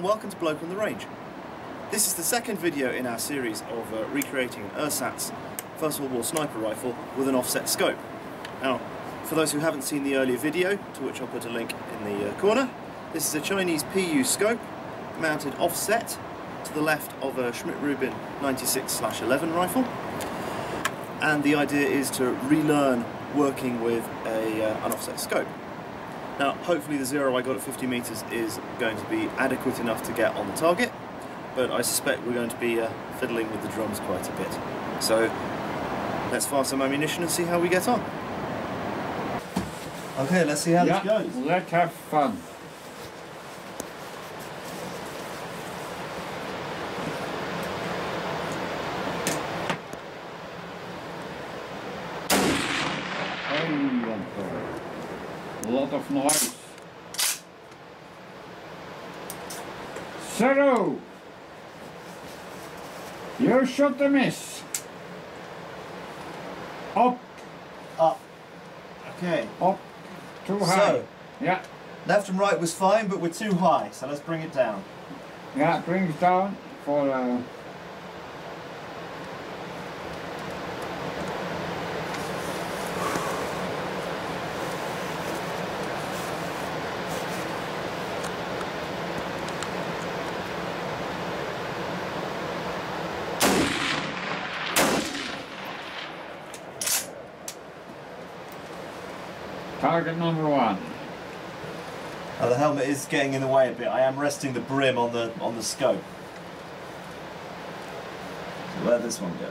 and welcome to Bloke on the Range. This is the second video in our series of recreating an ersatz First World War sniper rifle with an offset scope. Now, for those who haven't seen the earlier video, to which I'll put a link in the corner, this is a Chinese PU scope mounted offset to the left of a Schmidt-Rubin 96-11 rifle, and the idea is to relearn working with an offset scope. Now, hopefully the zero I got at 50 meters is going to be adequate enough to get on the target, but I suspect we're going to be fiddling with the drums quite a bit. So let's fire some ammunition and see how we get on. Okay, let's see how this goes. Let's have fun. A lot of noise. Zero! You shot a miss. Up. Up. Okay. Up. Too high. So, yeah. Left and right was fine, but we're too high, so let's bring it down. Yeah, bring it down for... target number one. Now the helmet is getting in the way a bit. I am resting the brim on the scope. So where'd this one go?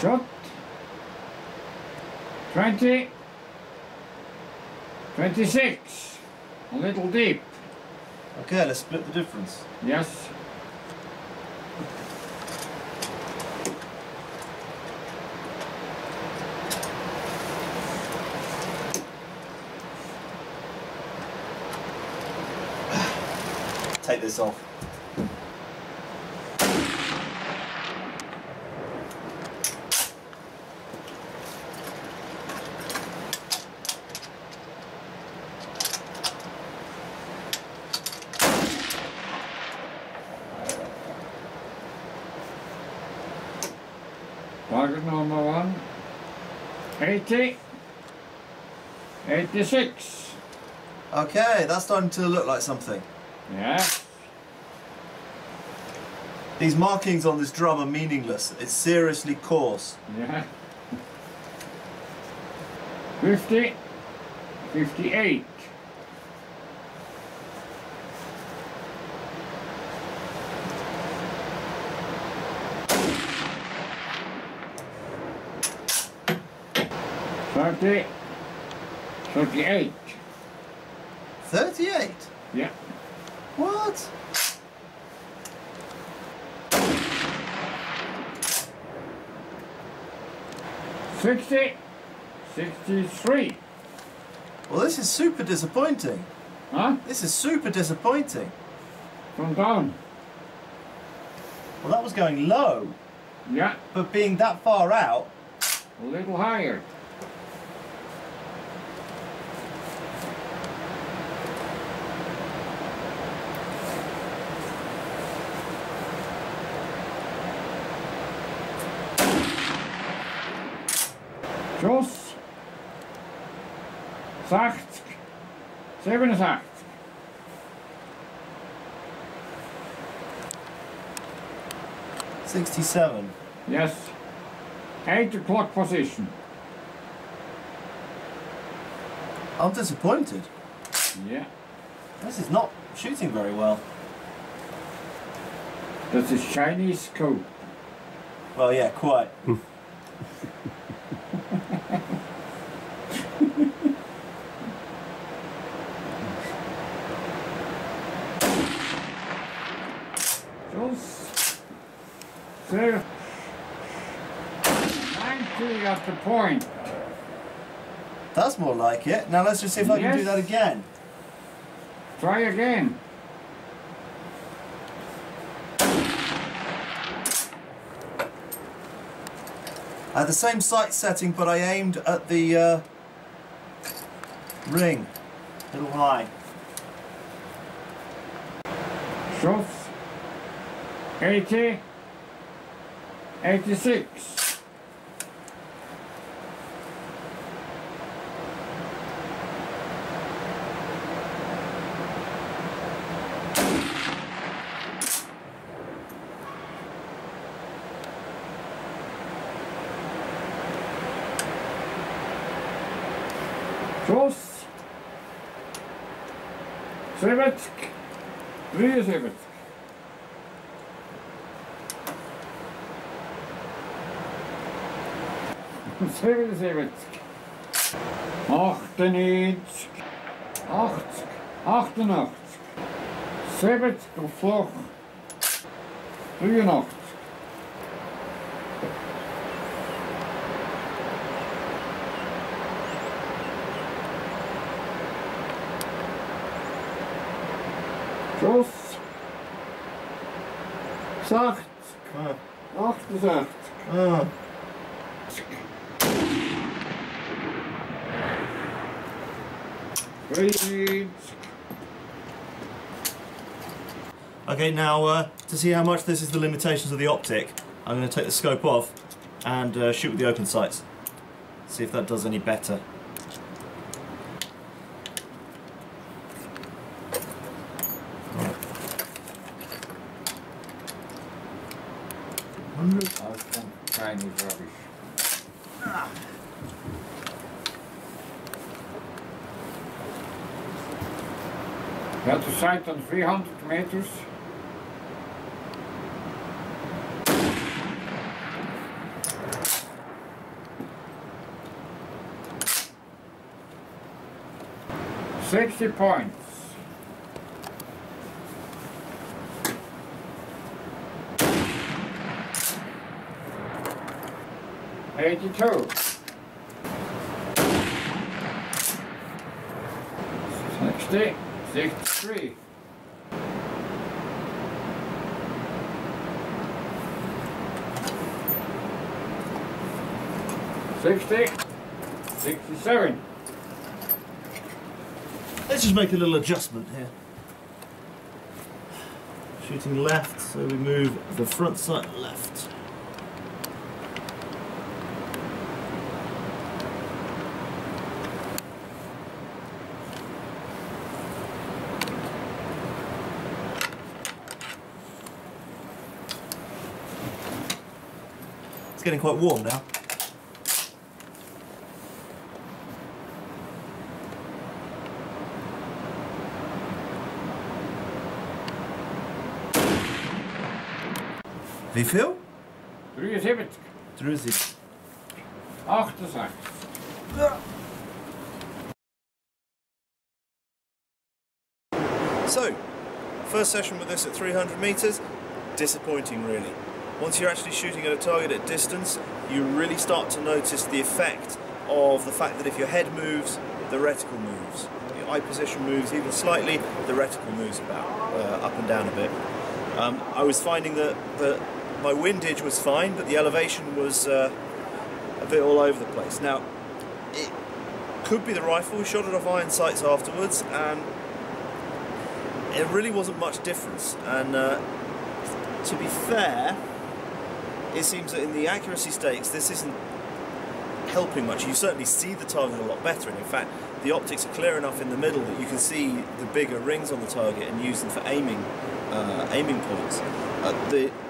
Shot. 20. 26. A little deep. Okay, let's split the difference. Yes. Take this off. Target number one. 80. 86. Okay, that's starting to look like something. Yeah. These markings on this drum are meaningless. It's seriously coarse. Yeah. 50. 58. Thirty. 38. 38? Yeah. What? Sixty. 63. Well, this is super disappointing. Huh? This is super disappointing. From down. Well, that was going low. Yeah. But being that far out. A little higher. Schuss. 80. 87. Yes. 8 o'clock position. I'm disappointed. Yeah. This is not shooting very well. That's a Chinese scope. Well, yeah, quite. There. 90 at the point. That's more like it. Now let's just see if I can do that again. Try again. I had the same sight setting, but I aimed at the ring. A little high. rough, 80, 86, 73. Plus 60, 68, 80. Okay, now to see how much this is the limitations of the optic, I'm going to take the scope off and shoot with the open sights. See if that does any better. We had to sight on 300 meters. £60. £82. 60. 63. 60. 67. Let's just make a little adjustment here. Shooting left, so we move the front sight left. It's getting quite warm now. Wie viel? 73. 73. 68. So, first session with this at 300 meters, disappointing really. Once you're actually shooting at a target at distance, you really start to notice the effect of the fact that if your head moves, the reticle moves. Your eye position moves even slightly, the reticle moves about up and down a bit. I was finding that my windage was fine, but the elevation was a bit all over the place. Now, it could be the rifle. We shot it off iron sights afterwards, and it really wasn't much difference. And to be fair, it seems that in the accuracy stakes, this isn't helping much. You certainly see the target a lot better, and in fact, the optics are clear enough in the middle that you can see the bigger rings on the target and use them for aiming, aiming points.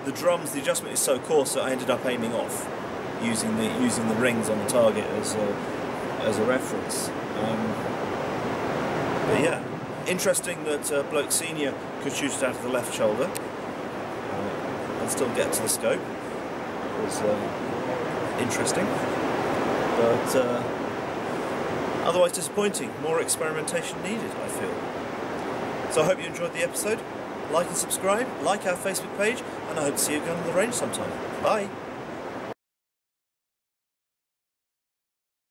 The drums, the adjustment is so coarse that I ended up aiming off, using the rings on the target as a reference. But yeah, interesting that Bloke Senior could shoot it out of the left shoulder and still get to the scope. Was interesting, but otherwise disappointing. More experimentation needed, I feel. So I hope you enjoyed the episode. Like and subscribe, like our Facebook page, and I hope to see you again on the range sometime. Bye!